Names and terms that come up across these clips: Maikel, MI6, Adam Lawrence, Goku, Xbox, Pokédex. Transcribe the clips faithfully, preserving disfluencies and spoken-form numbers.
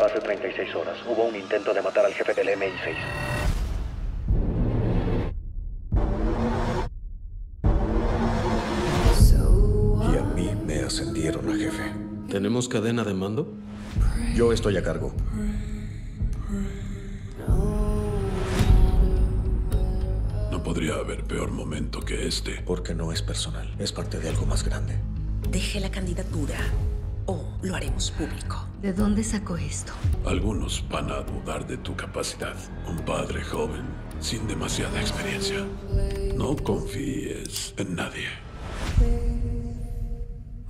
Hace treinta y seis horas hubo un intento de matar al jefe del M I seis. Y a mí me ascendieron a jefe. ¿Tenemos cadena de mando? Yo estoy a cargo. No podría haber peor momento que este. Porque no es personal, es parte de algo más grande. Deje la candidatura o lo haremos público. ¿De dónde sacó esto? Algunos van a dudar de tu capacidad. Un padre joven, sin demasiada experiencia. No confíes en nadie.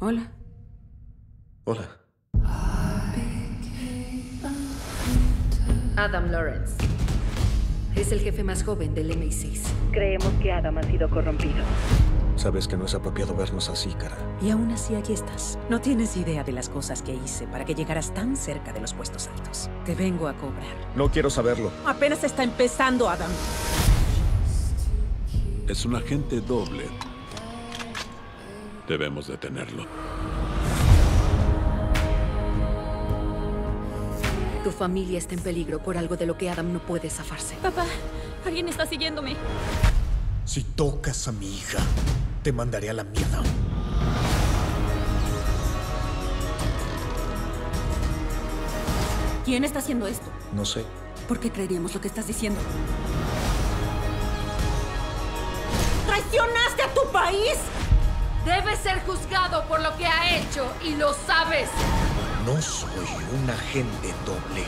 Hola. Hola. Adam Lawrence. Es el jefe más joven del M I seis. Creemos que Adam ha sido corrompido. Sabes que no es apropiado vernos así, cara. Y aún así aquí estás. No tienes idea de las cosas que hice para que llegaras tan cerca de los puestos altos. Te vengo a cobrar. No quiero saberlo. Apenas está empezando, Adam. Es un agente doble. Debemos detenerlo. Tu familia está en peligro por algo de lo que Adam no puede zafarse. Papá, alguien está siguiéndome. Si tocas a mi hija, te mandaré a la mierda. ¿Quién está haciendo esto? No sé. ¿Por qué creeríamos lo que estás diciendo? ¡Traicionaste a tu país! Debes ser juzgado por lo que ha hecho y lo sabes. No soy un agente doble.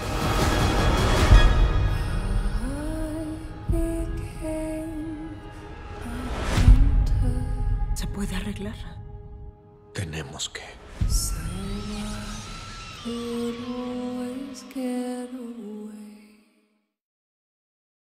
¿Se puede arreglar? Tenemos que.